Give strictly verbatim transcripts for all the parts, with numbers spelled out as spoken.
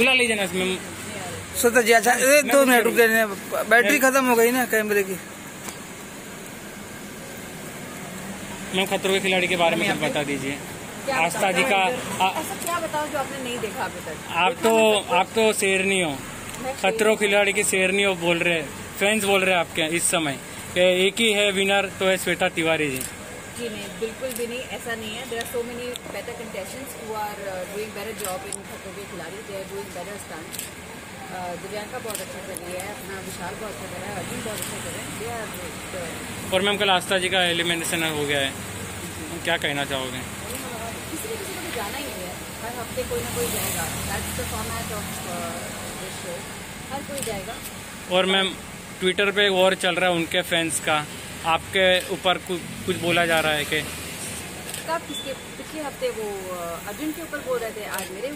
खुला ले जाना इसमें सोचा जी। अच्छा दो मिनट रुक जाने, बैटरी खत्म हो गई ना कैमरे की। मैम खतरों के खिलाड़ी के बारे में कुछ बता दीजिए। आस्था जी का ऐसा क्या बताओ जो आपने नहीं देखा अभी तक? आप तो आप तो शेरनी हो, खतरों के खिलाड़ी की शेरनी हो बोल रहे हैं, फैंस बोल रहे हैं आपके इस समय एक ही है विनर तो है श्वेता तिवारी जी। जी नहीं, बिल्कुल भी नहीं, ऐसा नहीं है। There are so many better contestants who are doing better job in खतरों के खिलाड़ी, they are doing better stand. Divyanka बहुत अच्छा कर रही है अपना, विशाल बहुत अच्छा कर रहा है, अर्जुन बहुत अच्छा कर रहे हैं। और मैम कल आस्था जी का एलिमिनेशन हो गया है, क्या कहना चाहोगे? किसी न किसी को तो जाना ही है, हर हफ्ते कोई ना कोई जाएगा, that's the format of this show, हर कोई जाएगा। और मैम ट्विटर पे वॉर चल रहा है उनके फैंस का, आपके ऊपर कुछ बोला जा रहा है कि कब किसके? पिछले हफ्ते वो अर्जुन के ऊपर बोल रहे थे, आज मेरे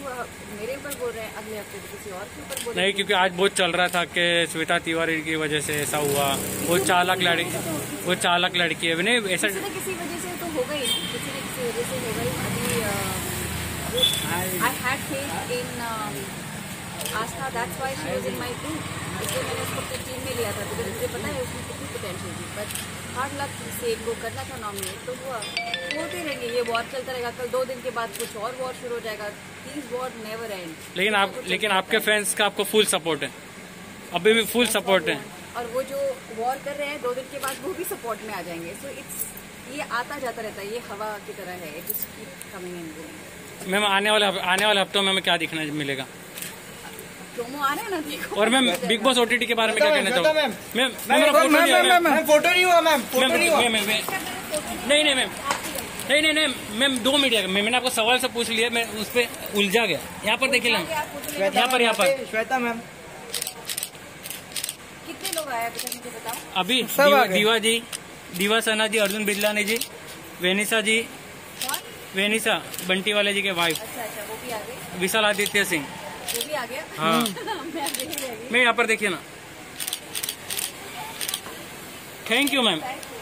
मेरे ऊपर बोल रहे हैं, अगले हफ्ते किसी और के ऊपर बोल रहे हैं। नहीं, क्योंकि आज बहुत चल रहा था कि श्वेता तिवारी की वजह से ऐसा हुआ, वो चालाक लड़की वो चालाक लड़की है, नहीं ऐसा किसी न किसी वजह से तो होगा ही, किसी न किसी वजह से होगा ही। I had faith in Aastha, that's why she was in my team, इसलिए मैंने उसको अपनी टीम में लिया था, क्योंकि मुझे पता है उसकी कितनी पोटेंशियल थी, बट हार्ड लक से वो करना था नॉमिनेट, तो हुआ होते रहेंगे, ये वॉर चलता रहेगा, कल दो दिन के बाद कुछ और वॉर शुरू हो जाएगा, प्लीज वॉर नेवर एंड। लेकिन आप लेकिन आपके फैंस का आपको फुल सपोर्ट है, अभी भी फुल सपोर्ट है, और वो जो वॉर कर रहे हैं दो दिन के बाद वो भी सपोर्ट में आ जाएंगे, सो इट्स ये आता जाता रहता है, ये हवा की तरह है, it just keep coming and going. Ma'am आने वाले आने वाले हफ्तों में हमें क्या दिखने मिलेगा? प्रोमो आ रहे हैं ना, देखो। और मैम बिग बॉस ओटीटी के बारे में क्या कहना चाहूँगा? मैम मैम फोटो नहीं हुआ, मैम फोटो नहीं हुआ, नहीं नहीं मैम नहीं नहीं नहीं मैम दो मिनट का, मैंने आपको सवाल से पूछ लिया, मैं उस पर उलझा गया। यहाँ पर देखिए मैम, यहाँ पर यहाँ पर श्वेता मैम कितने लोग आए मुझे बताओ? अभी दीवा जी, दीवा सना जी, अर्जुन बिजलानी जी, वेनिशा जी, वेनिशा बंटी वाले जी के वाइफ, विशाल आदित्य सिंह, वो भी आ गया। हाँ मैं यहाँ पर देखिए ना, थैंक यू मैम।